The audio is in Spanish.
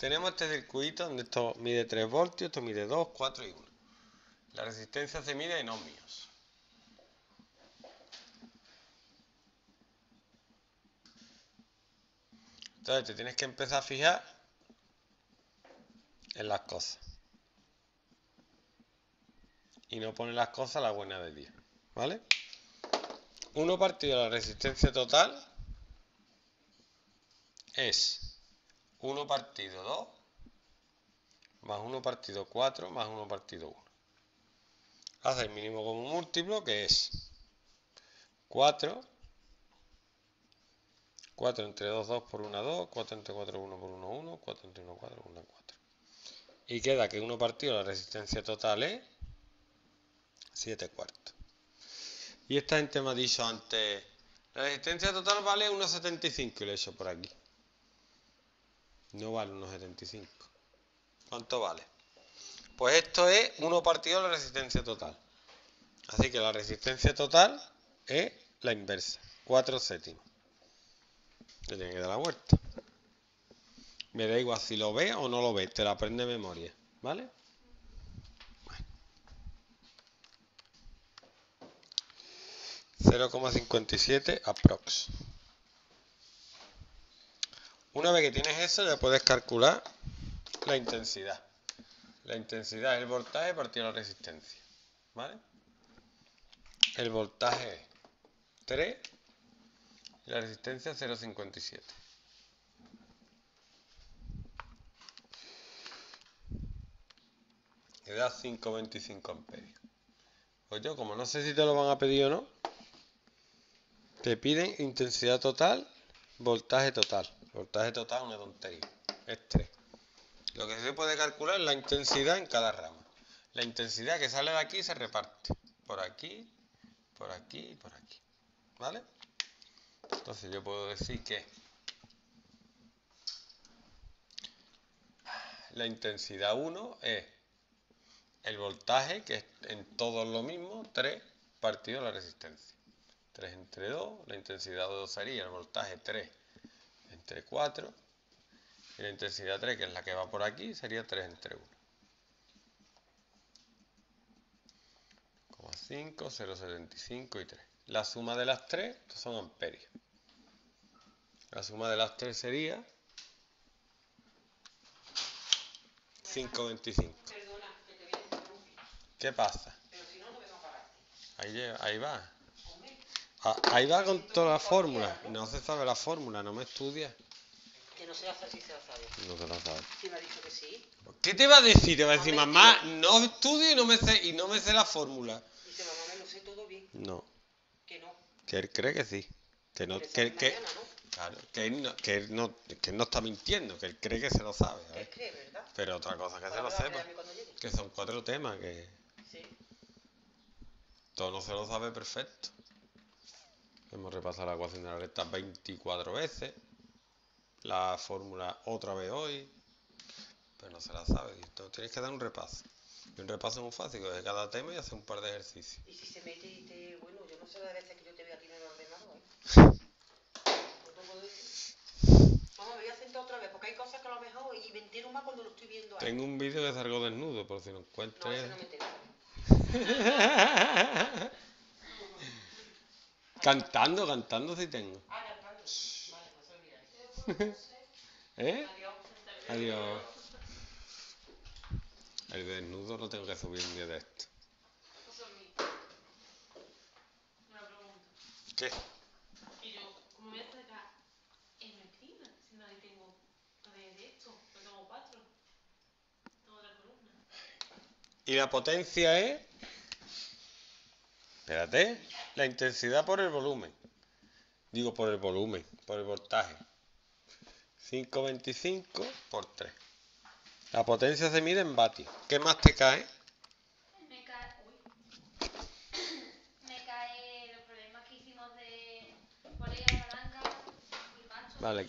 Tenemos este circuito donde esto mide 3 voltios, esto mide 2, 4 y 1. La resistencia se mide en ohmios. Entonces te tienes que empezar a fijar en las cosas. Y no poner las cosas a la buena de 10. ¿Vale? 1 partido de la resistencia total es 1 partido 2 más 1 partido 4 más 1 partido 1. Hace el mínimo común múltiplo, que es 4. 4 entre 2, 2 por 1, 2. 4 entre 4, 1 por 1, 1. 4 entre 1, 4, 1, 4. Y queda que 1 partido la resistencia total es 7 cuartos. Y esta gente me ha dicho antes, la resistencia total vale 1,75, y lo he hecho por aquí. No vale 1,75. ¿Cuánto vale? Pues esto es 1 partido la resistencia total. Así que la resistencia total es la inversa, 4 séptimos. Le tiene que dar la vuelta. Me da igual si lo ve o no lo ve, te la aprende de memoria, ¿vale? Bueno. 0,57 aprox. Una vez que tienes eso, ya puedes calcular la intensidad. La intensidad es el voltaje partido de la resistencia, ¿vale? El voltaje es 3 y la resistencia 0,57. Le da 5,25 amperios. Pues yo, como no sé si te lo van a pedir o no, te piden intensidad total, voltaje total. Voltaje total es una tontería, es 3. Lo que se puede calcular es la intensidad en cada rama. La intensidad que sale de aquí se reparte por aquí, por aquí y por aquí. ¿Vale? Entonces yo puedo decir que la intensidad 1 es el voltaje, que es en todos lo mismo, 3 partido la resistencia. 3 entre 2, la intensidad 2 sería el voltaje 3 entre 4. Y la intensidad 3, que es la que va por aquí, sería 3 entre 1. 0,5, 0,75 y 3. La suma de las 3 son amperios. La suma de las 3 sería 5,25. Perdona, que te voy a interrumpir. ¿Qué pasa? Pero si no, no me va a parar. Ahí va. Ahí va con toda la fórmula. No se sabe la fórmula, no me estudia. Que no se la sabe, si se la sabe. No se la sabe. Sí, me ha dicho que sí. ¿Qué te va a decir? Te va a decir, mamá, no estudio y no me sé la fórmula. Dice, mamá, me lo sé todo bien. No. Que no. Que él cree que sí. Que no, que él no está mintiendo, que él cree que se lo sabe. Que él cree, ¿verdad? Pero otra cosa que se lo sepa. Que son 4 temas que... Sí. Todo no se lo sabe perfecto. Hemos repasado la ecuación de la recta 24 veces. La fórmula otra vez hoy, pero no se la sabe. Entonces tienes que dar un repaso. Y un repaso muy fácil, de cada tema y hacer un par de ejercicios. Y si se mete y te... Bueno, yo no sé las veces que yo te veo aquí en el ordenador, ¿eh? No te puedo decir. Vamos, me voy a sentar otra vez, porque hay cosas que a lo mejor... Y me entero más cuando lo estoy viendo ahí. Tengo un vídeo que salgo desnudo, por si no encuentras... No, ese no me entero. Cantando sí tengo. Ah, cantando. ¿Eh? Adiós. El desnudo lo tengo que subir un día de esto. Una pregunta. ¿Qué? Que yo, como voy a sacar en mi esquina, si nadie tengo de esto, yo tengo 4. Tengo 3 columnas. Y la potencia es... Espérate, la intensidad por el volumen. Digo por el volumen, por el voltaje. 5,25 por 3. La potencia se mide en vatios. ¿Qué más te cae? Me cae los problemas que hicimos de polea, palanca y pancho. Vale,